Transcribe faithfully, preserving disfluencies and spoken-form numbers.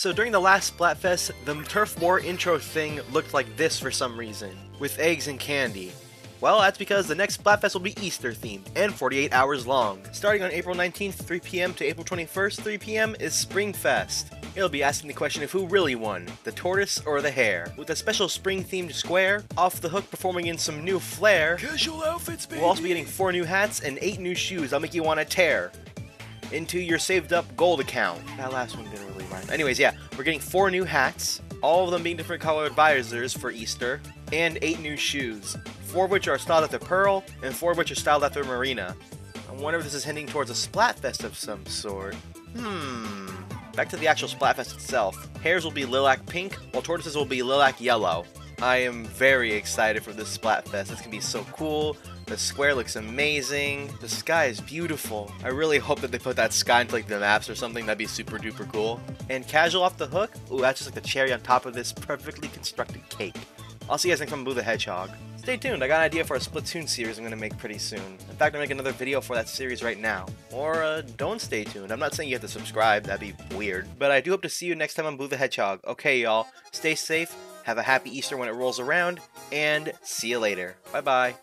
So during the last Splatfest, the Turf War intro thing looked like this for some reason, with eggs and candy. Well, that's because the next Splatfest will be Easter themed and forty-eight hours long. Starting on April nineteenth, three p m to April twenty-first, three p m is Springfest. It'll be asking the question of who really won, the tortoise or the hare. With a special spring-themed square, Off the Hook performing in some new flair. Casual outfits, baby! We'll also be getting four new hats and eight new shoes that'll make you want to tear into your saved-up gold account. That last one didn't really rhyme. Anyways, yeah, we're getting four new hats, all of them being different colored visors for Easter, and eight new shoes, four of which are styled after Pearl, and four of which are styled after Marina. I wonder if this is hinting towards a Splatfest of some sort. Hmm. Back to the actual Splatfest itself. Hares will be lilac pink, while tortoises will be lilac yellow. I am very excited for this Splatfest. This can be so cool. The square looks amazing. The sky is beautiful. I really hope that they put that sky into like the maps or something. That'd be super duper cool. And casual Off the Hook? Ooh, that's just like the cherry on top of this perfectly constructed cake. I'll see you guys next time on Blue the Hedgehog. Stay tuned, I got an idea for a Splatoon series I'm going to make pretty soon. In fact, I'm going to make another video for that series right now. Or, uh, don't stay tuned. I'm not saying you have to subscribe, that'd be weird. But I do hope to see you next time on Blue the Hedgehog. Okay, y'all, stay safe, have a happy Easter when it rolls around, and see you later. Bye-bye.